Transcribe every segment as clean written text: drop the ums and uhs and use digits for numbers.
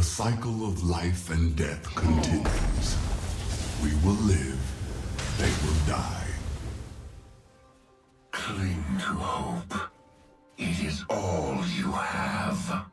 The cycle of life and death continues. We will live, they will die. Cling to hope. It is all you have.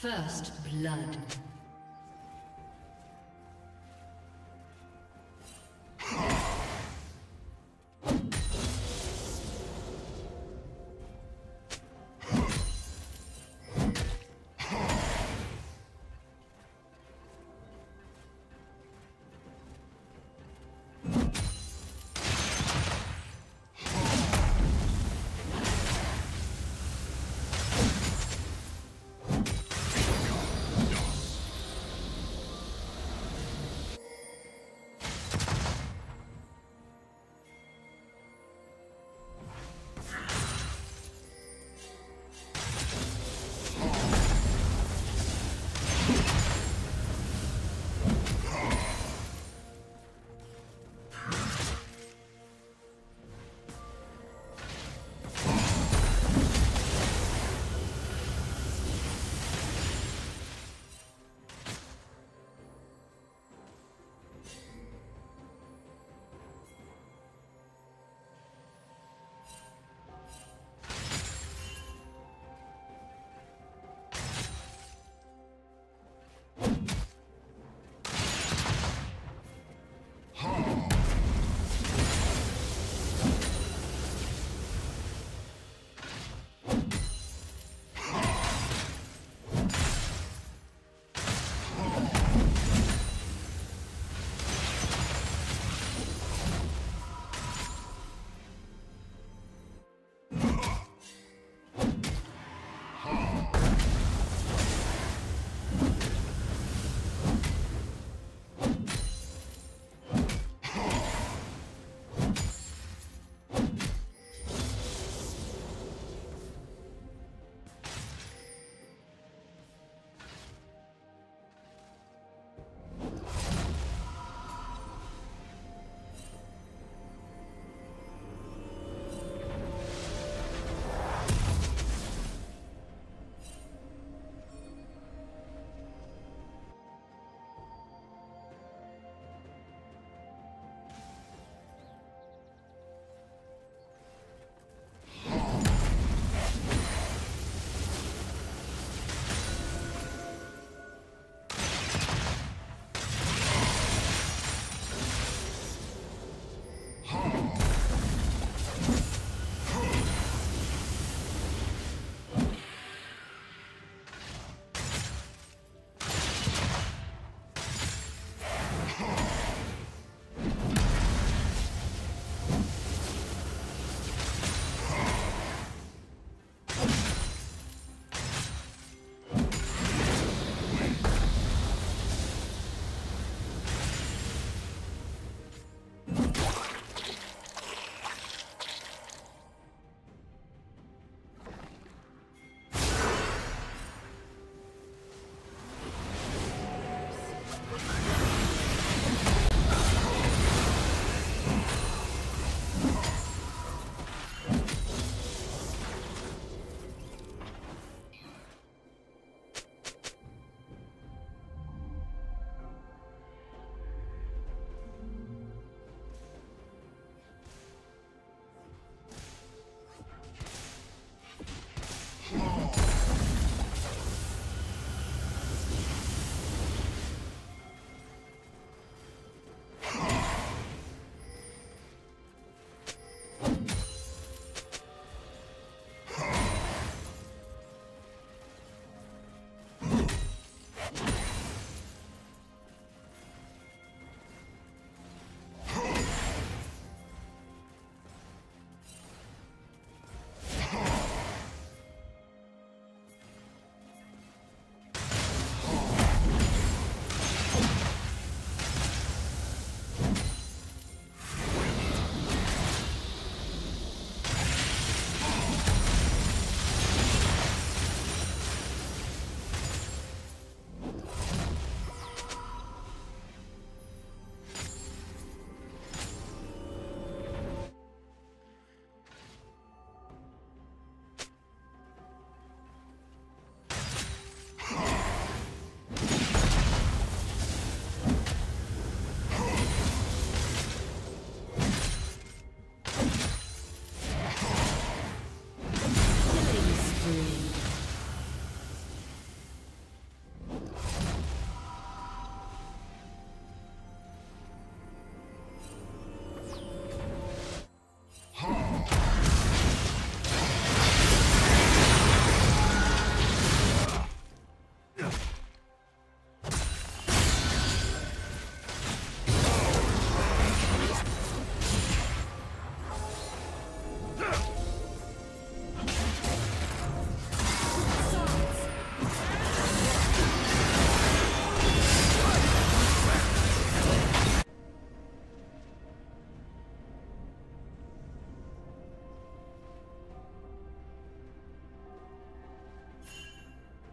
First blood.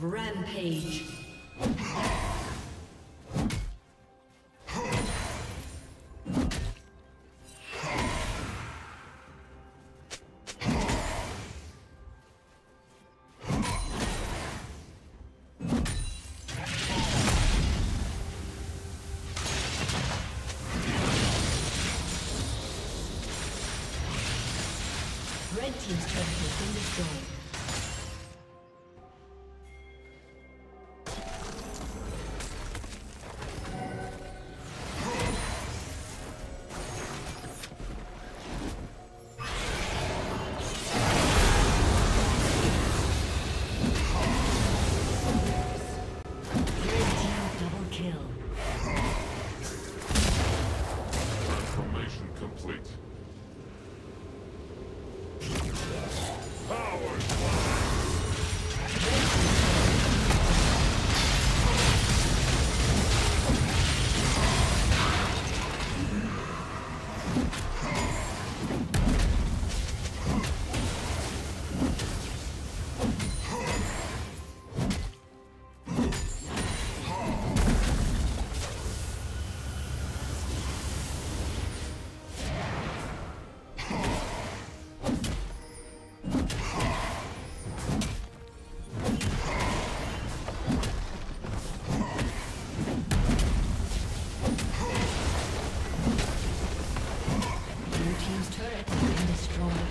Rampage. Red team's turret has been destroyed. turret has been destroyed.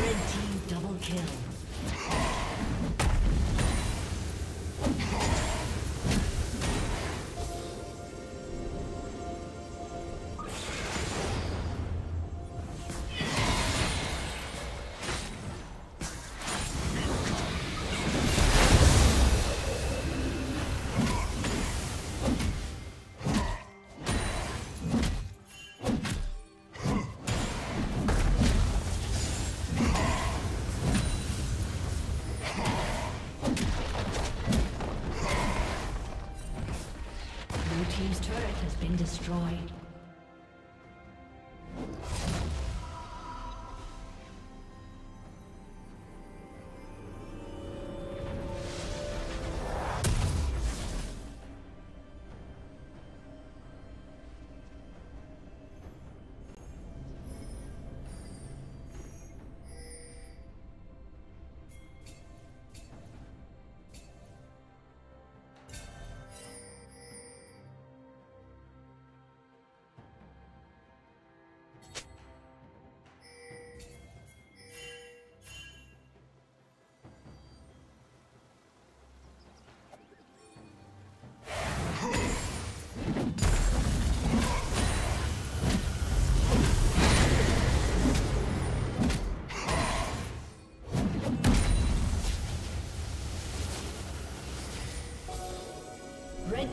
Red team double kill. Destroyed. Red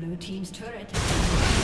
Blue team's turret.